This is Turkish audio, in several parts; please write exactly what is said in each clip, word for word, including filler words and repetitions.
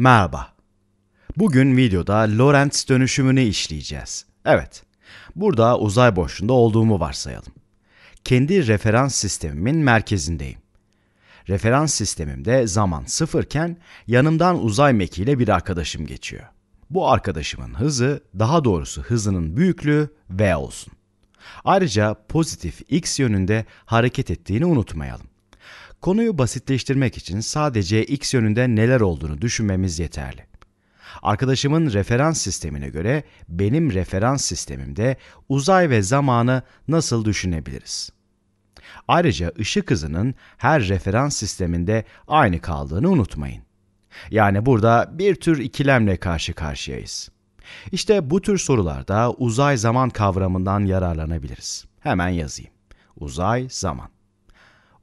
Merhaba. Bugün videoda Lorentz dönüşümünü işleyeceğiz. Evet, burada uzay boşluğunda olduğumu varsayalım. Kendi referans sistemimin merkezindeyim. Referans sistemimde zaman sıfırken yanımdan uzay mekiğiyle bir arkadaşım geçiyor. Bu arkadaşımın hızı, daha doğrusu hızının büyüklüğü v olsun. Ayrıca pozitif x yönünde hareket ettiğini unutmayalım. Konuyu basitleştirmek için sadece x yönünde neler olduğunu düşünmemiz yeterli. Arkadaşımın referans sistemine göre benim referans sistemimde uzay ve zamanı nasıl düşünebiliriz? Ayrıca ışık hızının her referans sisteminde aynı kaldığını unutmayın. Yani burada bir tür ikilemle karşı karşıyayız. İşte bu tür sorularda uzay zaman kavramından yararlanabiliriz. Hemen yazayım. Uzay zaman.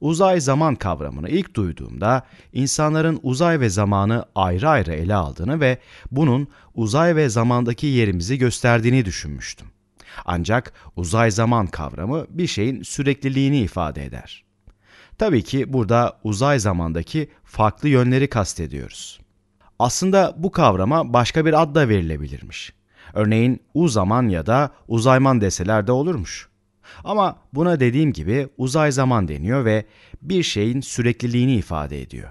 Uzay zaman kavramını ilk duyduğumda insanların uzay ve zamanı ayrı ayrı ele aldığını ve bunun uzay ve zamandaki yerimizi gösterdiğini düşünmüştüm. Ancak uzay zaman kavramı bir şeyin sürekliliğini ifade eder. Tabii ki burada uzay zamandaki farklı yönleri kastediyoruz. Aslında bu kavrama başka bir ad da verilebilirmiş. Örneğin u zaman ya da uzayman deseler de olurmuş. Ama buna dediğim gibi uzay zaman deniyor ve bir şeyin sürekliliğini ifade ediyor.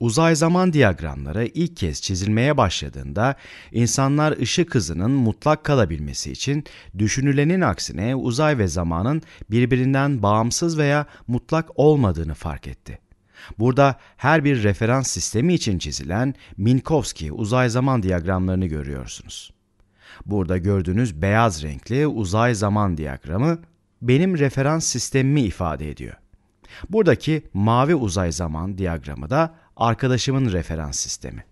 Uzay zaman diyagramları ilk kez çizilmeye başladığında insanlar ışık hızının mutlak kalabilmesi için düşünülenin aksine uzay ve zamanın birbirinden bağımsız veya mutlak olmadığını fark etti. Burada her bir referans sistemi için çizilen Minkowski uzay zaman diyagramlarını görüyorsunuz. Burada gördüğünüz beyaz renkli uzay zaman diyagramı benim referans sistemimi ifade ediyor. Buradaki mavi uzay zaman diyagramı da arkadaşımın referans sistemi.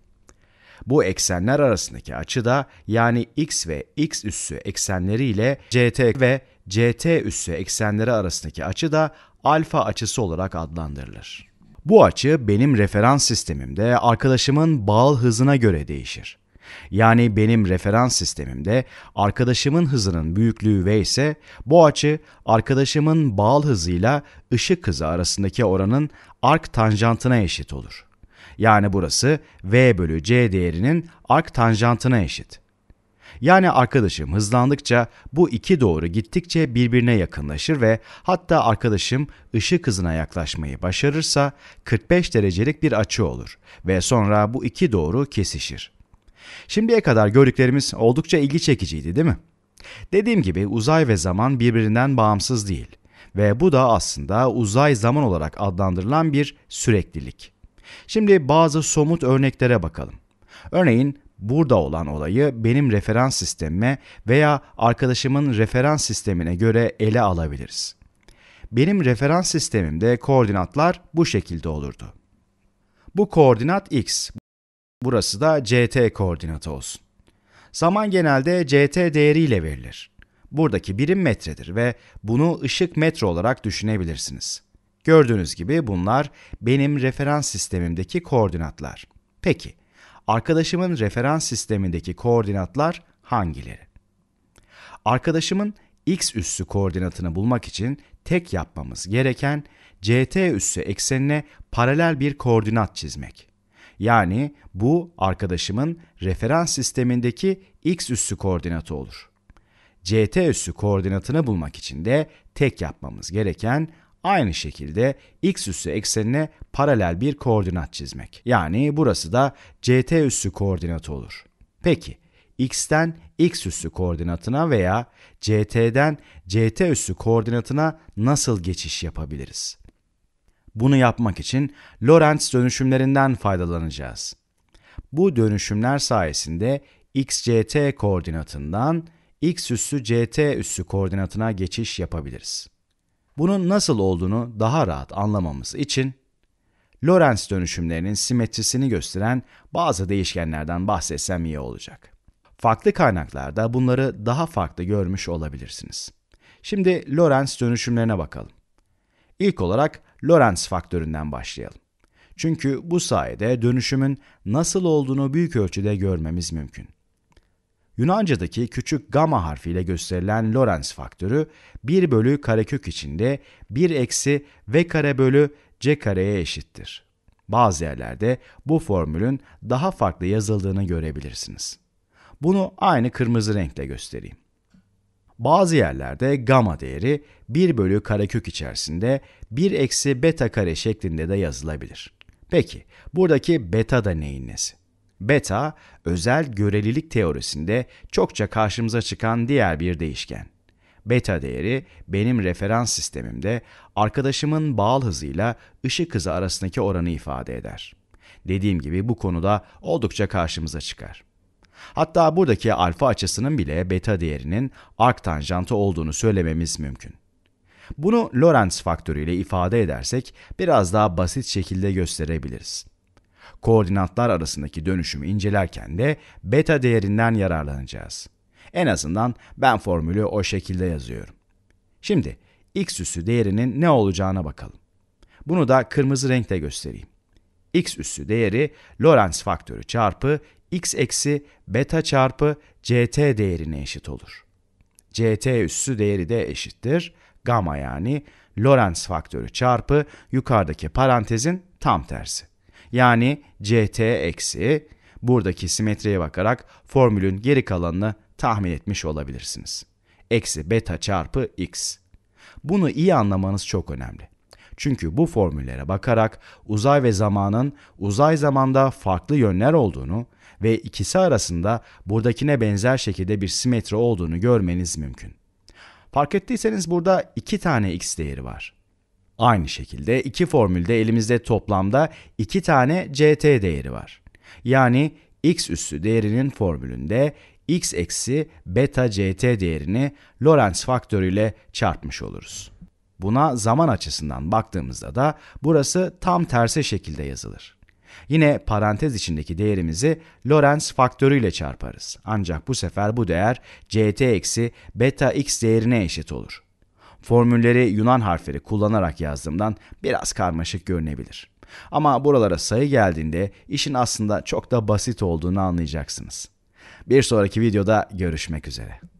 Bu eksenler arasındaki açı da yani x ve x üssü eksenleri ile ct ve ct üssü eksenleri arasındaki açı da alfa açısı olarak adlandırılır. Bu açı benim referans sistemimde arkadaşımın bağıl hızına göre değişir. Yani benim referans sistemimde arkadaşımın hızının büyüklüğü v ise bu açı arkadaşımın bağıl hızıyla ışık hızı arasındaki oranın ark tanjantına eşit olur. Yani burası v bölü c değerinin ark tanjantına eşit. Yani arkadaşım hızlandıkça bu iki doğru gittikçe birbirine yakınlaşır ve hatta arkadaşım ışık hızına yaklaşmayı başarırsa kırk beş derecelik bir açı olur ve sonra bu iki doğru kesişir. Şimdiye kadar gördüklerimiz oldukça ilgi çekiciydi, değil mi? Dediğim gibi uzay ve zaman birbirinden bağımsız değil ve bu da aslında uzay zaman olarak adlandırılan bir süreklilik. Şimdi bazı somut örneklere bakalım. Örneğin burada olan olayı benim referans sistemime veya arkadaşımın referans sistemine göre ele alabiliriz. Benim referans sistemimde koordinatlar bu şekilde olurdu. Bu koordinat x. Burası da ct koordinatı olsun. Zaman genelde ct değeriyle verilir. Buradaki birim metredir ve bunu ışık metre olarak düşünebilirsiniz. Gördüğünüz gibi bunlar benim referans sistemimdeki koordinatlar. Peki, arkadaşımın referans sistemindeki koordinatlar hangileri? Arkadaşımın x üssü koordinatını bulmak için tek yapmamız gereken ct üssü eksenine paralel bir koordinat çizmek. Yani bu arkadaşımın referans sistemindeki x üssü koordinatı olur. ct üssü koordinatını bulmak için de tek yapmamız gereken aynı şekilde x üssü eksenine paralel bir koordinat çizmek. Yani burası da ct üssü koordinatı olur. Peki x'ten x üssü koordinatına veya ct'den ct üssü koordinatına nasıl geçiş yapabiliriz? Bunu yapmak için Lorentz dönüşümlerinden faydalanacağız. Bu dönüşümler sayesinde xct koordinatından x üssü ct üssü koordinatına geçiş yapabiliriz. Bunun nasıl olduğunu daha rahat anlamamız için Lorentz dönüşümlerinin simetrisini gösteren bazı değişkenlerden bahsetsem iyi olacak. Farklı kaynaklarda bunları daha farklı görmüş olabilirsiniz. Şimdi Lorentz dönüşümlerine bakalım. İlk olarak Lorentz faktöründen başlayalım. Çünkü bu sayede dönüşümün nasıl olduğunu büyük ölçüde görmemiz mümkün. Yunanca'daki küçük gamma harfiyle gösterilen Lorentz faktörü bir bölü karekök içinde bir eksi v kare bölü c kareye eşittir. Bazı yerlerde bu formülün daha farklı yazıldığını görebilirsiniz. Bunu aynı kırmızı renkle göstereyim. Bazı yerlerde gamma değeri bir bölü karekök içerisinde bir eksi beta kare şeklinde de yazılabilir. Peki, buradaki beta da neyin nesi? Beta, özel görelilik teorisinde çokça karşımıza çıkan diğer bir değişken. Beta değeri benim referans sistemimde arkadaşımın bağıl hızıyla ışık hızı arasındaki oranı ifade eder. Dediğim gibi bu konuda oldukça karşımıza çıkar. Hatta buradaki alfa açısının bile beta değerinin arktanjantı olduğunu söylememiz mümkün. Bunu Lorentz faktörüyle ifade edersek biraz daha basit şekilde gösterebiliriz. Koordinatlar arasındaki dönüşümü incelerken de beta değerinden yararlanacağız. En azından ben formülü o şekilde yazıyorum. Şimdi x üssü değerinin ne olacağına bakalım. Bunu da kırmızı renkle göstereyim. X üssü değeri Lorentz faktörü çarpı x eksi beta çarpı ct değerine eşit olur. Ct üssü değeri de eşittir gamma, yani Lorentz faktörü çarpı yukarıdaki parantezin tam tersi. Yani ct eksi, buradaki simetriye bakarak formülün geri kalanını tahmin etmiş olabilirsiniz. Eksi beta çarpı x. Bunu iyi anlamanız çok önemli. Çünkü bu formüllere bakarak uzay ve zamanın uzay zamanda farklı yönler olduğunu ve ikisi arasında buradakine benzer şekilde bir simetri olduğunu görmeniz mümkün. Fark ettiyseniz burada iki tane x değeri var. Aynı şekilde iki formülde elimizde toplamda iki tane ct değeri var. Yani x üssü değerinin formülünde x eksi beta ct değerini Lorentz faktörüyle çarpmış oluruz. Buna zaman açısından baktığımızda da burası tam tersi şekilde yazılır. Yine parantez içindeki değerimizi Lorentz faktörüyle çarparız. Ancak bu sefer bu değer ct eksi beta x değerine eşit olur. Formülleri Yunan harfleri kullanarak yazdığımdan biraz karmaşık görünebilir. Ama buralara sayı geldiğinde işin aslında çok da basit olduğunu anlayacaksınız. Bir sonraki videoda görüşmek üzere.